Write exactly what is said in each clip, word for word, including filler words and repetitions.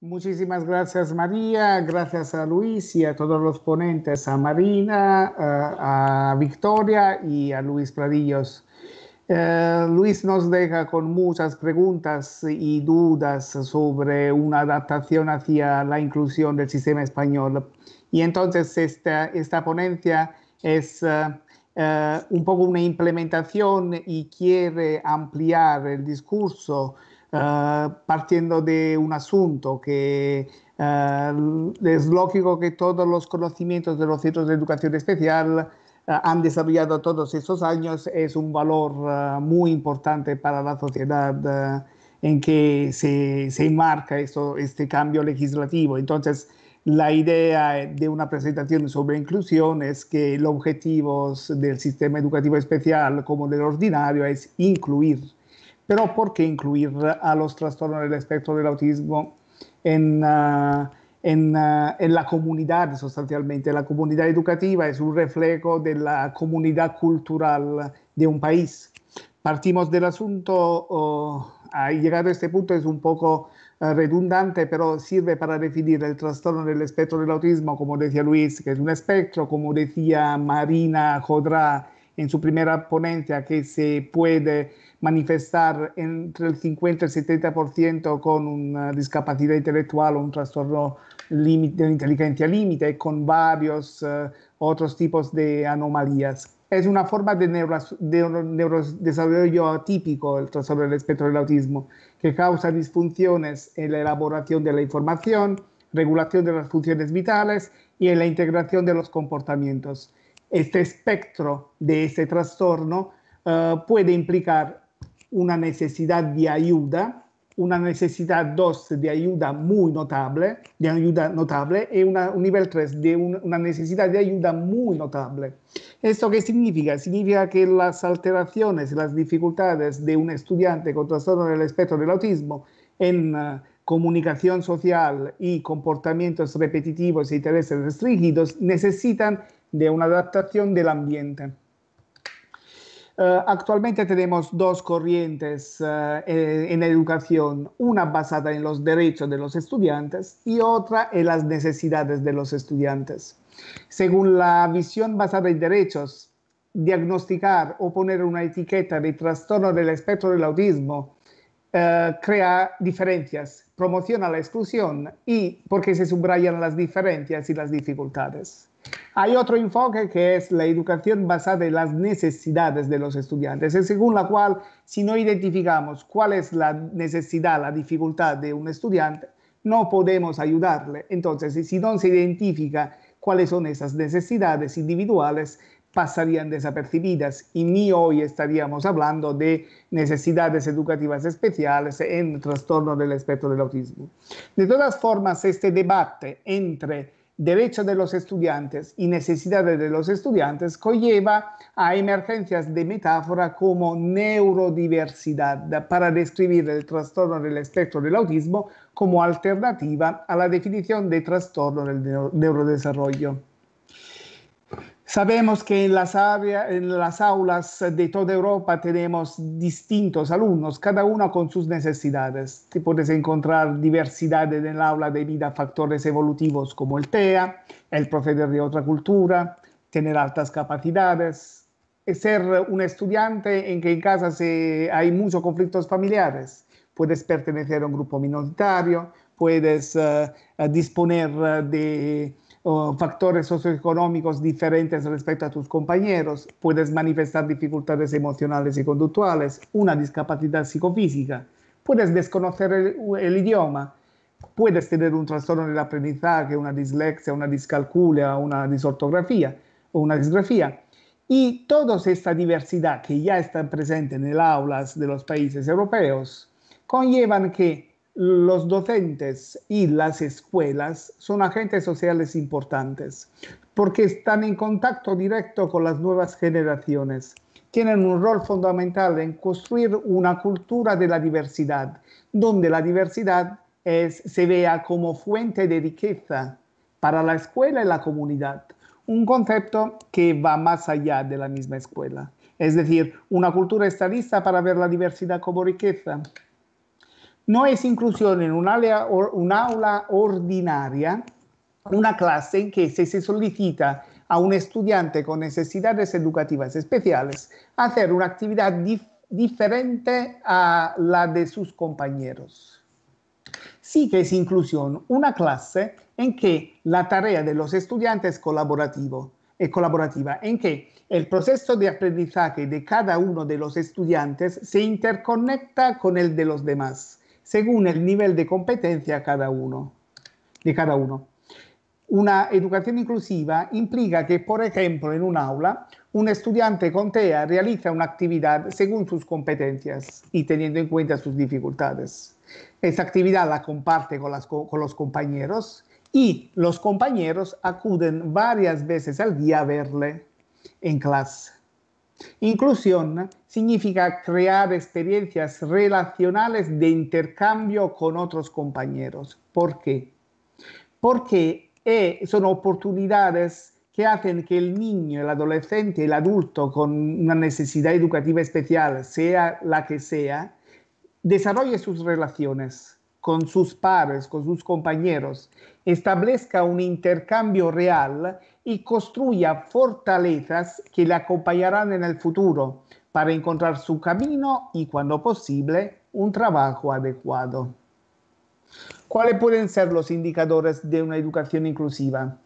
Muchísimas gracias, María, gracias a Luis y a todos los ponentes, a Marina, a, a Victoria y a Luis Pradillos. Eh, Luis nos deja con muchas preguntas y dudas sobre una adaptación hacia la inclusión del sistema español. Y entonces esta, esta ponencia es uh, uh, un poco una implementación y quiere ampliar el discurso uh, partiendo de un asunto que uh, es lógico que todos los conocimientos de los centros de educación especial han desarrollado todos estos años, es un valor uh, muy importante para la sociedad uh, en que se, se enmarca esto, este cambio legislativo. Entonces, la idea de una presentación sobre inclusión es que los objetivos del sistema educativo especial, como del ordinario, es incluir. Pero, ¿por qué incluir a los trastornos del espectro del autismo en uh, En, uh, en la comunidad? Sustancialmente, la comunidad educativa es un reflejo de la comunidad cultural de un país. Partimos del asunto, oh, llegado a este punto es un poco uh, redundante, pero sirve para definir el trastorno del espectro del autismo, como decía Luis, que es un espectro, como decía Marina Jodrá en su primera ponencia, que se puede manifestar entre el cincuenta y el setenta por ciento con una discapacidad intelectual o un trastorno de inteligencia límite, con varios uh, otros tipos de anomalías. Es una forma de, neuro, de neurodesarrollo atípico, el trastorno del espectro del autismo, que causa disfunciones en la elaboración de la información, regulación de las funciones vitales y en la integración de los comportamientos. Este espectro de este trastorno uh, puede implicar una necesidad de ayuda, una necesidad dos de ayuda muy notable, de ayuda notable, y una, un nivel tres de un, una necesidad de ayuda muy notable. ¿Esto qué significa? Significa que las alteraciones y las dificultades de un estudiante con trastorno del espectro del autismo en uh, comunicación social y comportamientos repetitivos e intereses restringidos necesitan de una adaptación del ambiente. Uh, actualmente tenemos dos corrientes uh, en educación, una basada en los derechos de los estudiantes y otra en las necesidades de los estudiantes. Según la visión basada en derechos, diagnosticar o poner una etiqueta de trastorno del espectro del autismo Uh, crea diferencias, promociona la exclusión y porque se subrayan las diferencias y las dificultades. Hay otro enfoque que es la educación basada en las necesidades de los estudiantes, según la cual si no identificamos cuál es la necesidad, la dificultad de un estudiante, no podemos ayudarle. Entonces, si no se identifica cuáles son esas necesidades individuales, pasarían desapercibidas y ni hoy estaríamos hablando de necesidades educativas especiales en trastorno del espectro del autismo. De todas formas, este debate entre derechos de los estudiantes y necesidades de los estudiantes conlleva a emergencias de metáfora como neurodiversidad para describir el trastorno del espectro del autismo como alternativa a la definición de trastorno del neuro neurodesarrollo. Sabemos que en las, áreas, en las aulas de toda Europa tenemos distintos alumnos, cada uno con sus necesidades. Te puedes encontrar diversidad en el aula debido a factores evolutivos como el TEA, el proceder de otra cultura, tener altas capacidades, ser un estudiante en que en casa se, hay muchos conflictos familiares. Puedes pertenecer a un grupo minoritario, puedes uh, disponer de O factores socioeconómicos diferentes respecto a tus compañeros, puedes manifestar dificultades emocionales y conductuales, una discapacidad psicofísica, puedes desconocer el, el idioma, puedes tener un trastorno del aprendizaje, una dislexia, una discalculia, una disortografía o una disgrafía. Y toda esta diversidad que ya está presente en el aulas de los países europeos conllevan que los docentes y las escuelas son agentes sociales importantes porque están en contacto directo con las nuevas generaciones. Tienen un rol fundamental en construir una cultura de la diversidad, donde la diversidad es, se vea como fuente de riqueza para la escuela y la comunidad. Un concepto que va más allá de la misma escuela. Es decir, una cultura está lista para ver la diversidad como riqueza. no es inclusión en un área, un aula ordinaria, una clase que se, se solicita a un estudiante con necesidades educativas especiales hacer una actividad dif diferente a la de sus compañeros. Sí que es inclusión una clase en que la tarea de los estudiantes es colaborativo, es colaborativa, en que el proceso de aprendizaje de cada uno de los estudiantes se interconecta con el de los demás, según el nivel de competencia cada uno, de cada uno. Una educación inclusiva implica que, por ejemplo, en un aula, un estudiante con TEA realiza una actividad según sus competencias y teniendo en cuenta sus dificultades. Esa actividad la comparte con, las, con los compañeros y los compañeros acuden varias veces al día a verle en clase. Inclusión significa crear experiencias relacionales de intercambio con otros compañeros. ¿Por qué? Porque E son oportunidades que hacen que el niño, el adolescente, el adulto con una necesidad educativa especial, sea la que sea, desarrolle sus relaciones con sus pares, con sus compañeros, establezca un intercambio real y construya fortalezas que le acompañarán en el futuro para encontrar su camino y, cuando posible, un trabajo adecuado. ¿Cuáles pueden ser los indicadores de una educación inclusiva?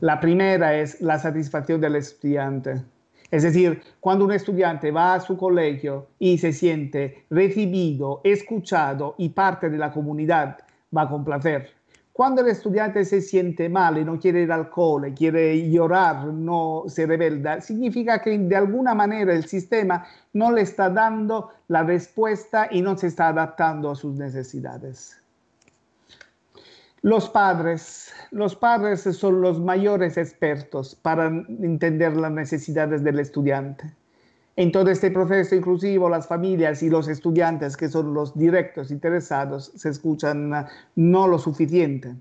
La primera es la satisfacción del estudiante. Es decir, cuando un estudiante va a su colegio y se siente recibido, escuchado y parte de la comunidad, va con placer. Cuando el estudiante se siente mal y no quiere ir al cole, quiere llorar, no se rebelda, significa que de alguna manera el sistema no le está dando la respuesta y no se está adaptando a sus necesidades. Los padres. Los padres son los mayores expertos para entender las necesidades del estudiante. En todo este proceso inclusivo, las familias y los estudiantes, que son los directos interesados, se escuchan no lo suficiente.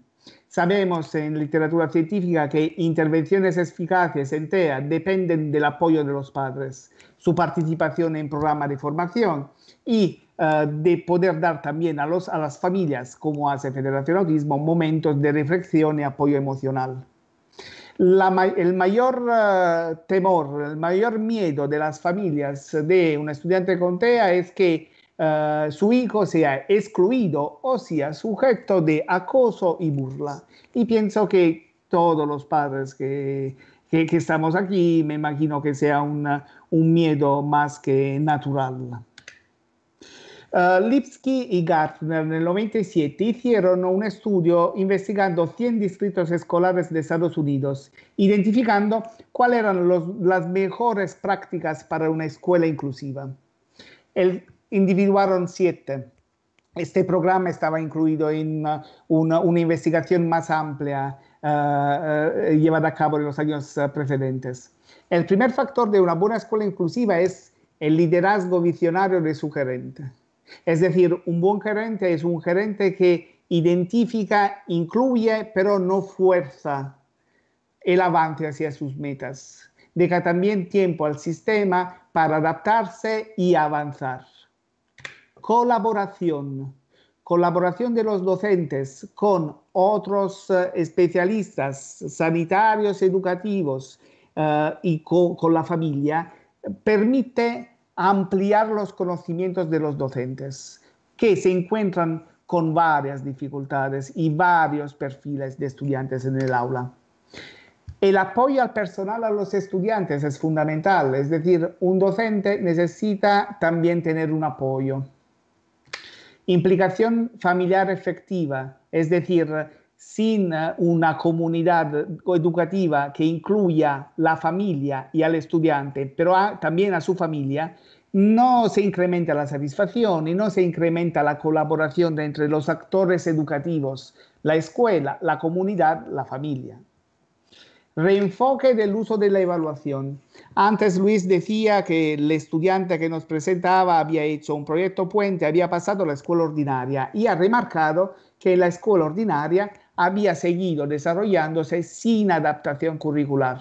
Sabemos en literatura científica que intervenciones eficaces en TEA dependen del apoyo de los padres, su participación en programas de formación y de poder dar también a, los, a las familias, como hace Federación Autismo, momentos de reflexión y apoyo emocional. La, el mayor uh, temor, el mayor miedo de las familias de un estudiante con TEA es que uh, su hijo sea excluido o sea sujeto de acoso y burla. Y pienso que todos los padres que, que, que estamos aquí, me imagino que sea una, un miedo más que natural. Uh, Lipsky y Gartner en el noventa y siete hicieron un estudio investigando cien distritos escolares de Estados Unidos, identificando cuáles eran los, las mejores prácticas para una escuela inclusiva. El, individuaron siete. Este programa estaba incluido en uh, una, una investigación más amplia uh, uh, llevada a cabo en los años uh, precedentes. El primer factor de una buena escuela inclusiva es el liderazgo visionario de su gerente. Es decir, un buen gerente es un gerente que identifica, incluye, pero no fuerza el avance hacia sus metas. Deja también tiempo al sistema para adaptarse y avanzar. Colaboración. Colaboración de los docentes con otros especialistas sanitarios, educativos uh, y con, con la familia permite ampliar los conocimientos de los docentes, que se encuentran con varias dificultades y varios perfiles de estudiantes en el aula. El apoyo al personal a los estudiantes es fundamental, es decir, un docente necesita también tener un apoyo. Implicación familiar efectiva, es decir, sin una comunidad educativa que incluya la familia y al estudiante, pero a, también a su familia, no se incrementa la satisfacción y no se incrementa la colaboración entre los actores educativos, la escuela, la comunidad, la familia. Reenfoque del uso de la evaluación. Antes Luis decía que el estudiante que nos presentaba había hecho un proyecto puente, había pasado a la escuela ordinaria y ha remarcado que la escuela ordinaria había seguido desarrollándose sin adaptación curricular.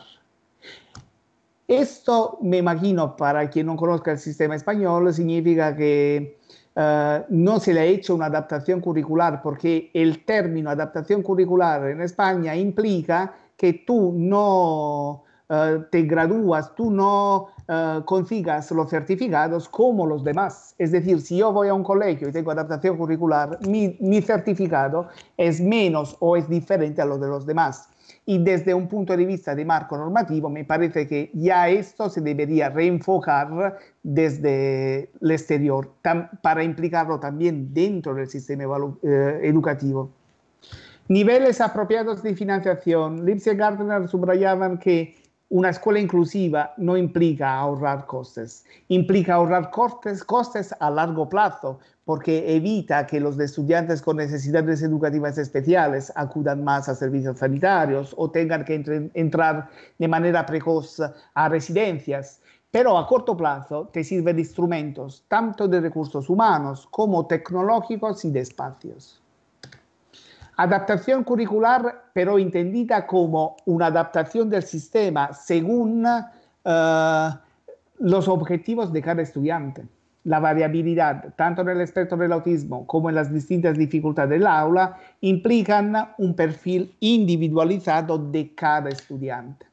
Esto, me imagino, para quien no conozca el sistema español, significa que Uh, no se le ha hecho una adaptación curricular, porque el término adaptación curricular en España implica que tú no uh, te gradúas, tú no uh, consigas los certificados como los demás. Es decir, si yo voy a un colegio y tengo adaptación curricular, mi, mi certificado es menos o es diferente a lo de los demás. Y desde un punto de vista de marco normativo, me parece que ya esto se debería reenfocar desde el exterior para implicarlo también dentro del sistema eh, educativo. Niveles apropiados de financiación. Lipsky y Gartner subrayaban que una escuela inclusiva no implica ahorrar costes, implica ahorrar costes, costes a largo plazo, porque evita que los estudiantes con necesidades educativas especiales acudan más a servicios sanitarios o tengan que entre, entrar de manera precoz a residencias. Pero a corto plazo te sirven instrumentos tanto de recursos humanos como tecnológicos y de espacios. Adaptación curricular, pero entendida como una adaptación del sistema según uh, los objetivos de cada estudiante. La variabilidad, tanto en el espectro del autismo como en las distintas dificultades del aula, implican un perfil individualizado de cada estudiante.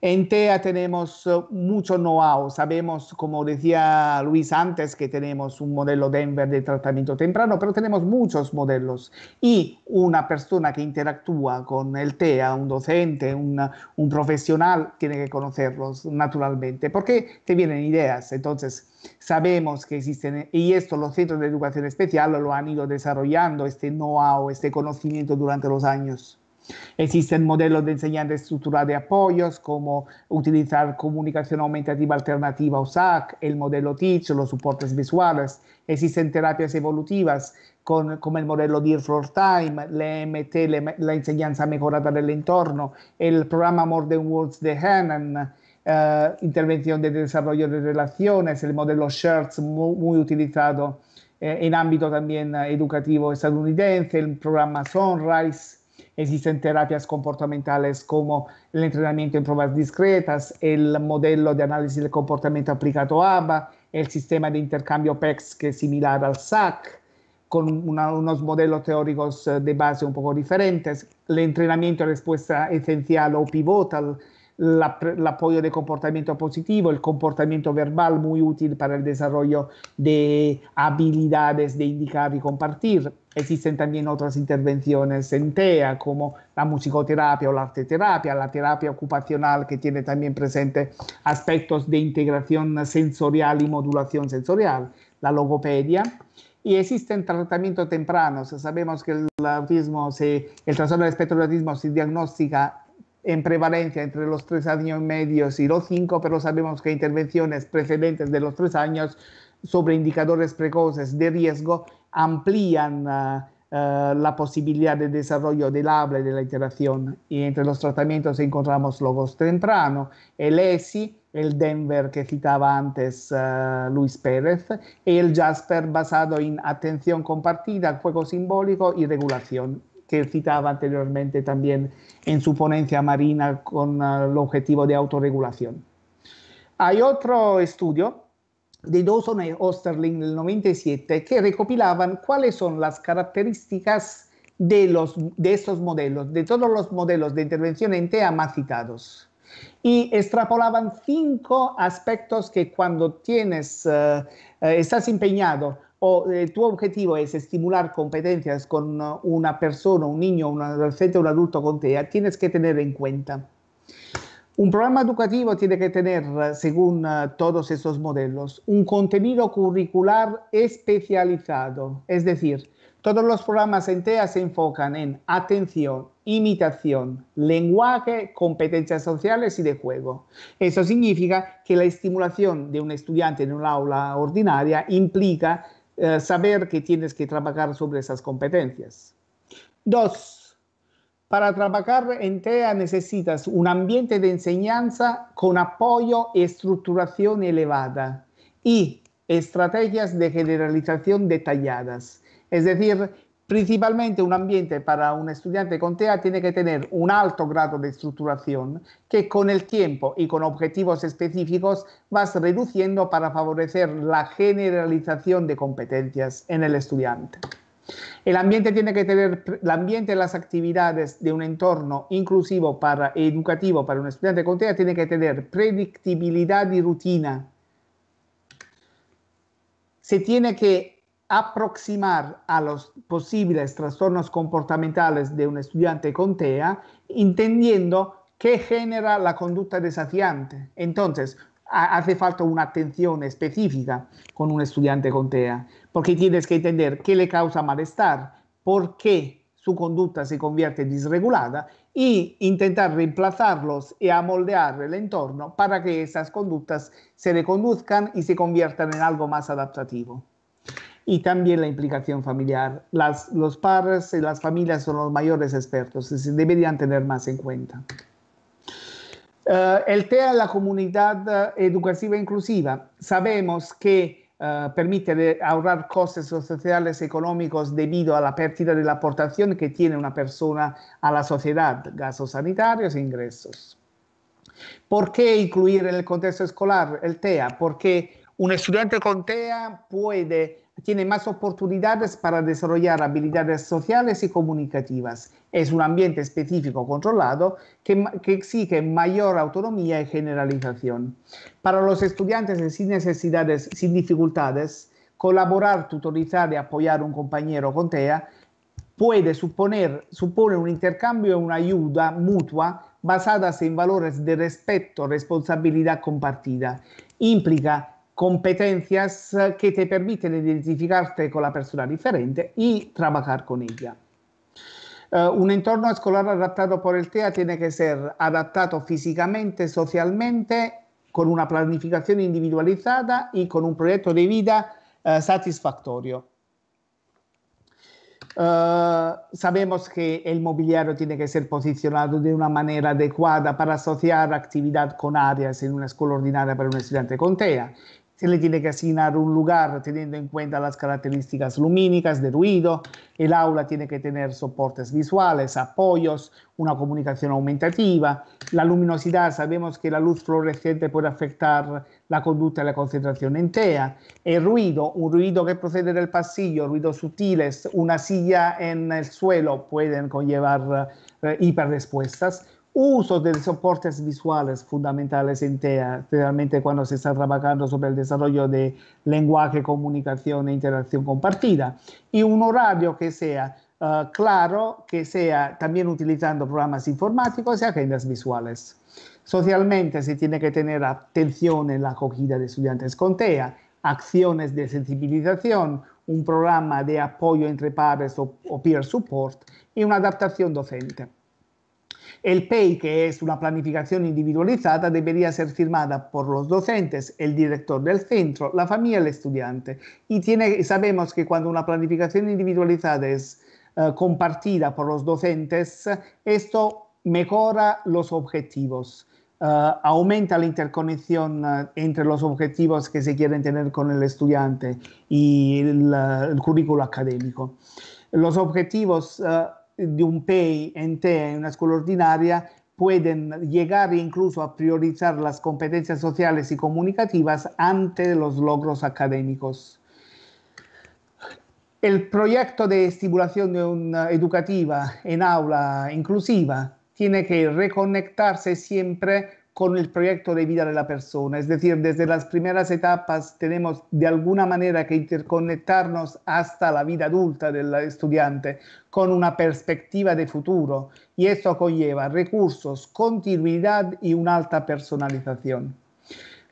En TEA tenemos mucho know-how. Sabemos, como decía Luis antes, que tenemos un modelo Denver de tratamiento temprano, pero tenemos muchos modelos. Y una persona que interactúa con el TEA, un docente, un, un profesional, tiene que conocerlos naturalmente, porque te vienen ideas. Entonces, sabemos que existen, y esto los centros de educación especial lo han ido desarrollando, este know-how, este conocimiento durante los años. Existen modelos de enseñanza estructural de apoyos, como utilizar comunicación aumentativa alternativa o S A C, el modelo TEACCH, los soportes visuales. Existen terapias evolutivas, con, como el modelo D I R Floortime, la E M T, la enseñanza mejorada del entorno, el programa More than Words de Hannan, eh, intervención de desarrollo de relaciones, el modelo SCERTS, muy, muy utilizado eh, en ámbito también eh, educativo estadounidense, el programa Sunrise. Existen terapias comportamentales como el entrenamiento en pruebas discretas, el modelo de análisis del comportamiento aplicado A B A, el sistema de intercambio P E C S, que es similar al S A C, con una, unos modelos teóricos de base un poco diferentes, el entrenamiento de respuesta esencial o pivotal, la, el apoyo de comportamiento positivo, el comportamiento verbal muy útil para el desarrollo de habilidades de indicar y compartir. Existen también otras intervenciones en TEA, como la musicoterapia o la arteterapia, la terapia ocupacional, que tiene también presente aspectos de integración sensorial y modulación sensorial, la logopedia. Y existen tratamientos tempranos. Sabemos que el autismo, se, el trastorno del espectro del autismo se diagnostica en prevalencia entre los tres años y medio y los cinco, pero sabemos que intervenciones precedentes de los tres años sobre indicadores precoces de riesgo amplían uh, uh, la posibilidad de desarrollo del habla y de la interacción. Y entre los tratamientos encontramos logos temprano, el ESI, el Denver que citaba antes uh, Luis Pérez, y el Jasper basado en atención compartida, juego simbólico y regulación, que citaba anteriormente también en su ponencia Marina con uh, el objetivo de autorregulación. Hay otro estudio de Dawson y Osterling del noventa y siete, que recopilaban cuáles son las características de, los, de estos modelos, de todos los modelos de intervención en TEA más citados. Y extrapolaban cinco aspectos que cuando tienes, uh, estás empeñado o eh, tu objetivo es estimular competencias con uh, una persona, un niño, un adolescente, un adulto con TEA, tienes que tener en cuenta. Un programa educativo tiene que tener, según uh, todos esos modelos, un contenido curricular especializado. Es decir, todos los programas en TEA se enfocan en atención, imitación, lenguaje, competencias sociales y de juego. Eso significa que la estimulación de un estudiante en un aula ordinaria implica uh, saber que tienes que trabajar sobre esas competencias. Dos. Para trabajar en TEA necesitas un ambiente de enseñanza con apoyo y estructuración elevada y estrategias de generalización detalladas. Es decir, Principalmente un ambiente para un estudiante con TEA tiene que tener un alto grado de estructuración que con el tiempo y con objetivos específicos vas reduciendo para favorecer la generalización de competencias en el estudiante. El ambiente tiene que tener, el ambiente y las actividades de un entorno inclusivo para, educativo para un estudiante con TEA tiene que tener predictibilidad y rutina. Se tiene que aproximar a los posibles trastornos comportamentales de un estudiante con TEA, entendiendo qué genera la conducta desafiante. Entonces, hace falta una atención específica con un estudiante con TEA, porque tienes que entender qué le causa malestar, por qué su conducta se convierte desregulada y intentar reemplazarlos y amoldear el entorno para que esas conductas se reconduzcan y se conviertan en algo más adaptativo. Y también la implicación familiar. Las, los padres y las familias son los mayores expertos y se deberían tener más en cuenta. Uh, el TEA en la comunidad educativa inclusiva. Sabemos que uh, permite ahorrar costes sociales y económicos debido a la pérdida de la aportación que tiene una persona a la sociedad, gastos sanitarios e ingresos. ¿Por qué incluir en el contexto escolar el TEA? Porque un estudiante con TEA puede... tiene más oportunidades para desarrollar habilidades sociales y comunicativas. Es un ambiente específico controlado que, que exige mayor autonomía y generalización. Para los estudiantes sin necesidades, sin dificultades, colaborar, tutorizar y apoyar a un compañero con TEA puede suponer, supone un intercambio y una ayuda mutua basadas en valores de respeto, responsabilidad compartida. Implica competencias que te permiten identificarte con la persona diferente y trabajar con ella. Uh, un entorno escolar adaptado por el TEA tiene que ser adaptado físicamente, socialmente, con una planificación individualizada y con un proyecto de vida uh, satisfactorio. Uh, sabemos que el mobiliario tiene que ser posicionado de una manera adecuada para asociar actividad con áreas en una escuela ordinaria para un estudiante con TEA. Se le tiene que asignar un lugar teniendo en cuenta las características lumínicas de ruido, el aula tiene que tener soportes visuales, apoyos, una comunicación aumentativa, la luminosidad, sabemos que la luz fluorescente puede afectar la conducta y la concentración en TEA, el ruido, un ruido que procede del pasillo, ruidos sutiles, una silla en el suelo pueden conllevar eh, hiperrespuestas. Uso de soportes visuales fundamentales en TEA, especialmente cuando se está trabajando sobre el desarrollo de lenguaje, comunicación e interacción compartida. Y un horario que sea uh, claro, que sea también utilizando programas informáticos y agendas visuales. Socialmente se tiene que tener atención en la acogida de estudiantes con TEA, acciones de sensibilización, un programa de apoyo entre pares o, o peer support y una adaptación docente. El P E I, que es una planificación individualizada, debería ser firmada por los docentes, el director del centro, la familia y el estudiante. Y tiene, sabemos que cuando una planificación individualizada es uh, compartida por los docentes, esto mejora los objetivos, uh, aumenta la interconexión uh, entre los objetivos que se quieren tener con el estudiante y el, uh, el currículo académico. Los objetivos uh, de un P E I en TEA en una escuela ordinaria pueden llegar incluso a priorizar las competencias sociales y comunicativas ante los logros académicos. El proyecto de estimulación de una educativa en aula inclusiva tiene que reconectarse siempre con el proyecto de vida de la persona, es decir, desde las primeras etapas tenemos de alguna manera que interconectarnos hasta la vida adulta del estudiante con una perspectiva de futuro y esto conlleva recursos, continuidad y una alta personalización.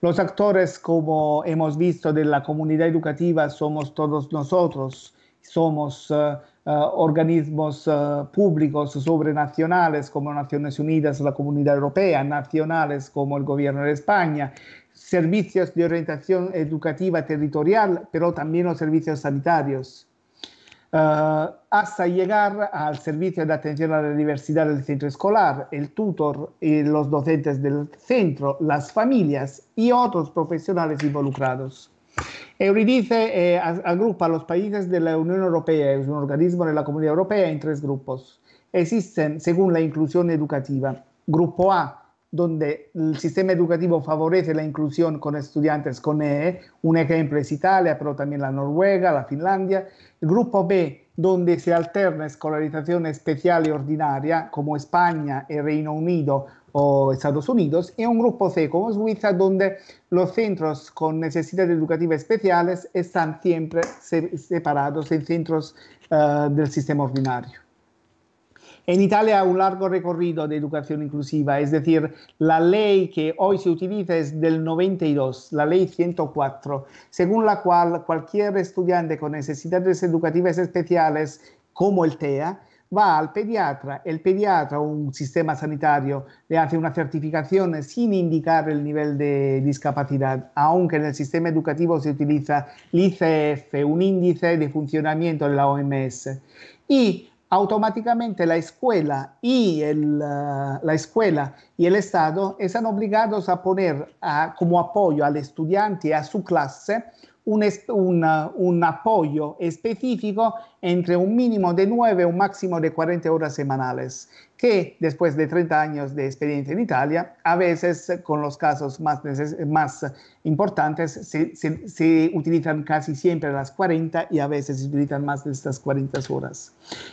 Los actores, como hemos visto, de la comunidad educativa somos todos nosotros, somos uh, uh, organismos uh, públicos sobrenacionales como Naciones Unidas, la Comunidad Europea, nacionales como el Gobierno de España, servicios de orientación educativa territorial, pero también los servicios sanitarios, uh, hasta llegar al servicio de atención a la diversidad del centro escolar, el tutor, y los docentes del centro, las familias y otros profesionales involucrados. Eurydice eh, agrupa los países de la Unión Europea, es un organismo de la Comunidad Europea, en tres grupos. Existen, según la inclusión educativa, grupo A, donde el sistema educativo favorece la inclusión con estudiantes con E E, un ejemplo es Italia, pero también la Noruega, la Finlandia. El grupo B, donde se alterna escolarización especial y ordinaria, como España, el Reino Unido o Estados Unidos. Y un grupo C, como Suiza, donde los centros con necesidades educativas especiales están siempre separados en centros uh, del sistema ordinario. En Italia hay un largo recorrido de educación inclusiva, es decir, la ley que hoy se utiliza es del noventa y dos, la ley ciento cuatro, según la cual cualquier estudiante con necesidades educativas especiales, como el TEA, va al pediatra. El pediatra o un sistema sanitario le hace una certificación sin indicar el nivel de discapacidad, aunque en el sistema educativo se utiliza el I C F, un índice de funcionamiento de la O M S. Y automáticamente la escuela y el, la escuela y el Estado están obligados a poner a, como apoyo al estudiante y a su clase un, un, un apoyo específico entre un mínimo de nueve y un máximo de cuarenta horas semanales, que después de treinta años de experiencia en Italia, a veces con los casos más, más importantes se, se, se utilizan casi siempre las cuarenta y a veces se utilizan más de estas cuarenta horas.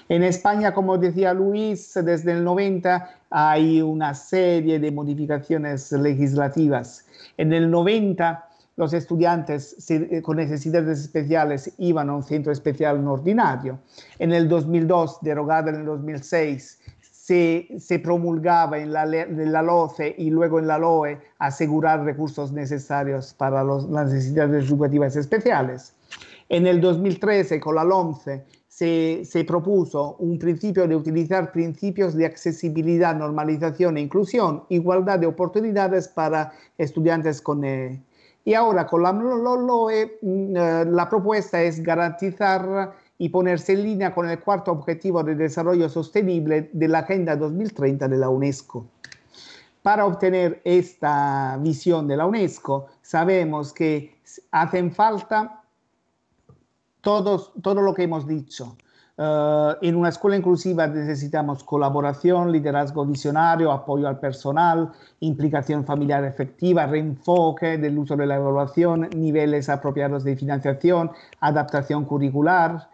En España, como decía Luis, desde el noventa hay una serie de modificaciones legislativas. En el noventa los estudiantes con necesidades especiales iban a un centro especial no ordinario. En el dos mil dos, derogada en el dos mil seis, Se, se promulgaba en la, en la LOMCE y luego en la LOE asegurar recursos necesarios para los, las necesidades educativas especiales. En el dos mil trece, con la LOMCE, se, se propuso un principio de utilizar principios de accesibilidad, normalización e inclusión, igualdad de oportunidades para estudiantes con E E. Y ahora, con la LOE, la propuesta es garantizar y ponerse en línea con el cuarto objetivo de desarrollo sostenible de la Agenda dos mil treinta de la UNESCO. Para obtener esta visión de la UNESCO, sabemos que hacen falta todos, todo lo que hemos dicho. Uh, en una escuela inclusiva necesitamos colaboración, liderazgo visionario, apoyo al personal, implicación familiar efectiva, reenfoque del uso de la evaluación, niveles apropiados de financiación, adaptación curricular.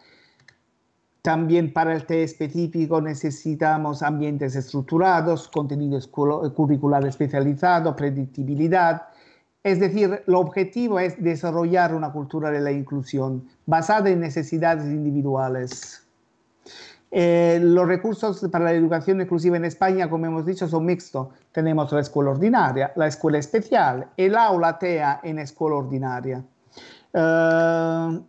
También para el TEA específico necesitamos ambientes estructurados, contenidos curricular especializado, predictibilidad. Es decir, el objetivo es desarrollar una cultura de la inclusión basada en necesidades individuales. Eh, los recursos para la educación inclusiva en España, como hemos dicho, son mixtos. Tenemos la escuela ordinaria, la escuela especial, el aula TEA en escuela ordinaria. Uh,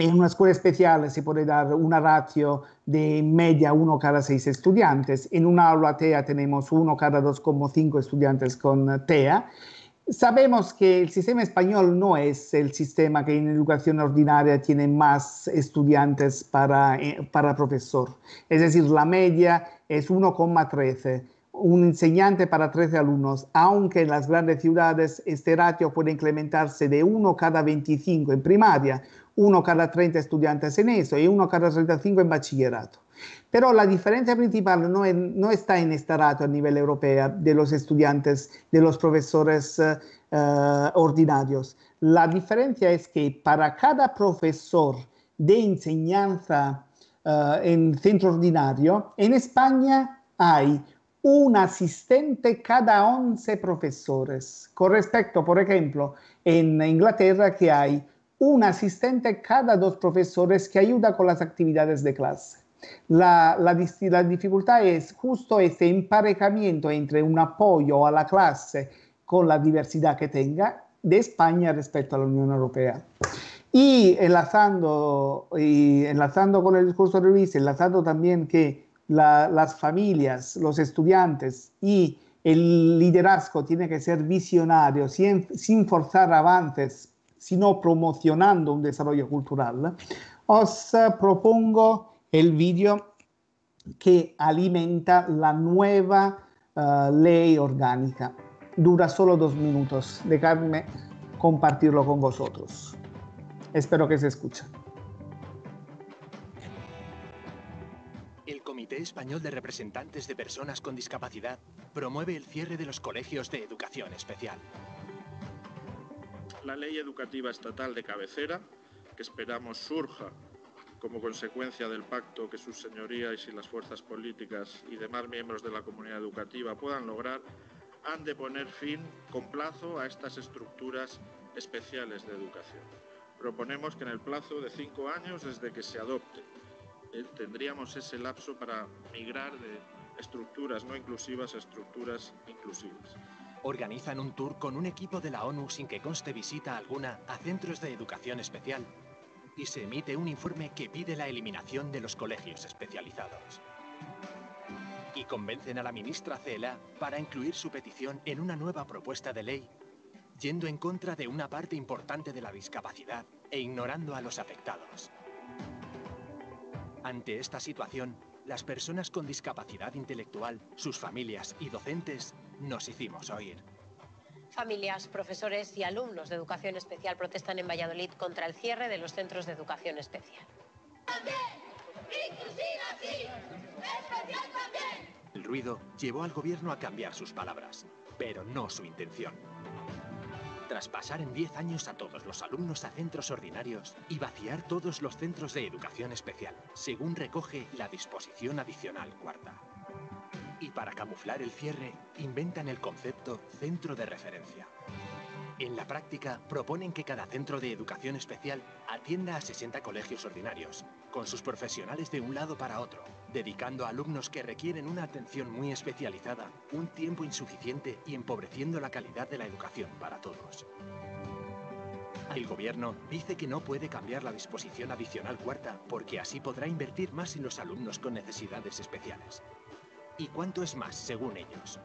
En una escuela especial se puede dar una ratio de media uno cada seis estudiantes. En un aula TEA tenemos uno cada dos coma cinco estudiantes con TEA. Sabemos que el sistema español no es el sistema que en educación ordinaria tiene más estudiantes para, para profesor. Es decir, la media es uno coma trece. Un enseñante para trece alumnos, aunque en las grandes ciudades este ratio puede incrementarse de uno cada veinticinco en primaria, uno cada treinta estudiantes en eso y uno cada treinta y cinco en bachillerato. Pero la diferencia principal no, en, no está en este ratio a nivel europeo de los estudiantes, de los profesores eh, eh, ordinarios. La diferencia es que para cada profesor de enseñanza eh, en centro ordinario, en España hay un asistente cada once profesores, con respecto, por ejemplo, en Inglaterra, que hay un asistente cada dos profesores que ayuda con las actividades de clase. La, la, la dificultad es justo este emparejamiento entre un apoyo a la clase con la diversidad que tenga de España respecto a la Unión Europea. Y enlazando, y enlazando con el discurso de Luis, enlazando también que La, las familias, los estudiantes y el liderazgo tiene que ser visionario, sin, sin forzar avances, sino promocionando un desarrollo cultural. Os propongo el vídeo que alimenta la nueva uh, ley orgánica. Dura solo dos minutos. Dejadme compartirlo con vosotros. Espero que se escuche. El Comité Español de Representantes de Personas con Discapacidad promueve el cierre de los colegios de educación especial. La ley educativa estatal de cabecera, que esperamos surja como consecuencia del pacto que sus señorías y las fuerzas políticas y demás miembros de la comunidad educativa puedan lograr, han de poner fin con plazo a estas estructuras especiales de educación. Proponemos que en el plazo de cinco años desde que se adopte, eh, tendríamos ese lapso para migrar de estructuras no inclusivas a estructuras inclusivas. Organizan un tour con un equipo de la ONU sin que conste visita alguna a centros de educación especial y se emite un informe que pide la eliminación de los colegios especializados. Y convencen a la ministra Cela para incluir su petición en una nueva propuesta de ley, yendo en contra de una parte importante de la discapacidad e ignorando a los afectados. Ante esta situación, las personas con discapacidad intelectual, sus familias y docentes nos hicimos oír. Familias, profesores y alumnos de educación especial protestan en Valladolid contra el cierre de los centros de educación especial. Inclusiva sí, especial también. El ruido llevó al gobierno a cambiar sus palabras, pero no su intención. Tras pasar en diez años a todos los alumnos a centros ordinarios y vaciar todos los centros de educación especial, según recoge la disposición adicional cuarta. Y para camuflar el cierre, inventan el concepto centro de referencia. En la práctica, proponen que cada centro de educación especial atienda a sesenta colegios ordinarios, con sus profesionales de un lado para otro, dedicando a alumnos que requieren una atención muy especializada, un tiempo insuficiente y empobreciendo la calidad de la educación para todos. El gobierno dice que no puede cambiar la disposición adicional cuarta porque así podrá invertir más en los alumnos con necesidades especiales. ¿Y cuánto es más, según ellos?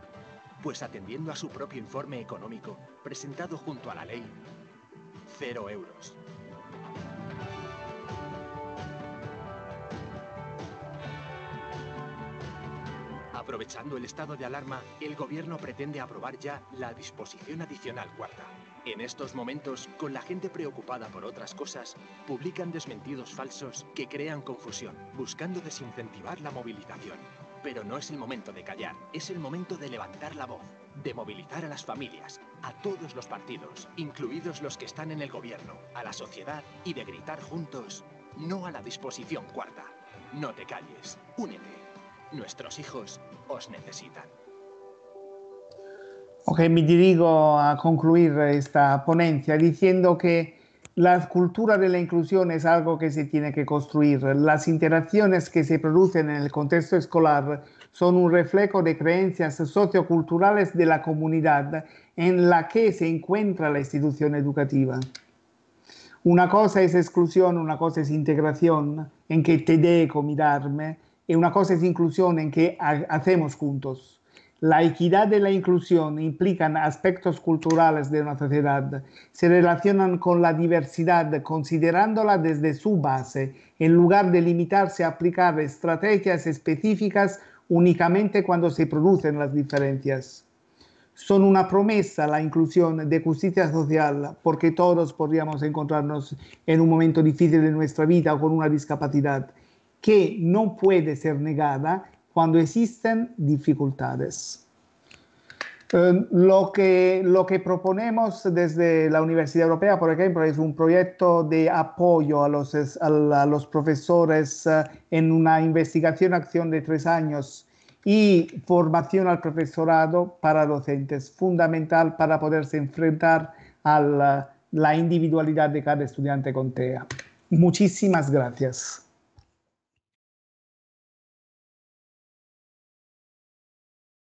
Pues atendiendo a su propio informe económico, presentado junto a la ley, cero euros. Aprovechando el estado de alarma, el gobierno pretende aprobar ya la disposición adicional cuarta. En estos momentos, con la gente preocupada por otras cosas, publican desmentidos falsos que crean confusión, buscando desincentivar la movilización. Pero no es el momento de callar, es el momento de levantar la voz, de movilizar a las familias, a todos los partidos, incluidos los que están en el gobierno, a la sociedad y de gritar juntos, no a la disposición cuarta. No te calles, únete. Nuestros hijos os necesitan. Ok, me dirigo a concluir esta ponencia diciendo que la cultura de la inclusión es algo que se tiene que construir. Las interacciones que se producen en el contexto escolar son un reflejo de creencias socioculturales de la comunidad en la que se encuentra la institución educativa. Una cosa es exclusión, una cosa es integración, en que te dejo mirarme, y una cosa es inclusión en que hacemos juntos. La equidad y la inclusión implican aspectos culturales de una sociedad. Se relacionan con la diversidad considerándola desde su base, en lugar de limitarse a aplicar estrategias específicas únicamente cuando se producen las diferencias. Son una promesa la inclusión de justicia social, porque todos podríamos encontrarnos en un momento difícil de nuestra vida o con una discapacidad, que no puede ser negada cuando existen dificultades. Eh, lo, que, lo que proponemos desde la Universidad Europea, por ejemplo, es un proyecto de apoyo a los, a los profesores eh, en una investigación acción de tres años y formación al profesorado para docentes, fundamental para poderse enfrentar a la, la individualidad de cada estudiante con TEA. Muchísimas gracias.